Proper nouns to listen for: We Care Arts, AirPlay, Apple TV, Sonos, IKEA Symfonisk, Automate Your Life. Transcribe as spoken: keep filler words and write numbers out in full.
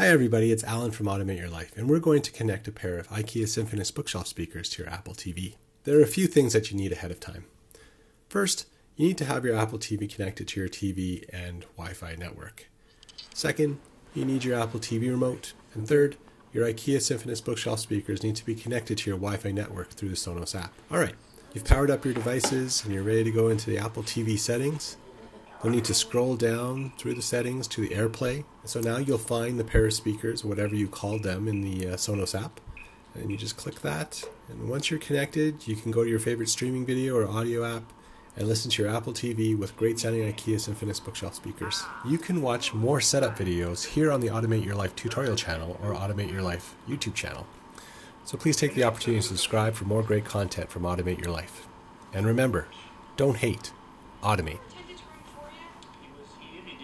Hi everybody, it's Alan from Automate Your Life, and we're going to connect a pair of IKEA Symfonisk bookshelf speakers to your Apple T V. There are a few things that you need ahead of time. First, you need to have your Apple T V connected to your T V and Wi-Fi network. Second, you need your Apple T V remote. And third, your IKEA Symfonisk bookshelf speakers need to be connected to your Wi-Fi network through the Sonos app. Alright, you've powered up your devices and you're ready to go into the Apple T V settings. You'll need to scroll down through the settings to the AirPlay. So now you'll find the pair of speakers, whatever you call them, in the uh, Sonos app. And you just click that. And once you're connected, you can go to your favorite streaming video or audio app and listen to your Apple T V with great sounding IKEA Symfonisk bookshelf speakers. You can watch more setup videos here on the Automate Your Life tutorial channel or Automate Your Life YouTube channel. So please take the opportunity to subscribe for more great content from Automate Your Life. And remember, don't hate, automate.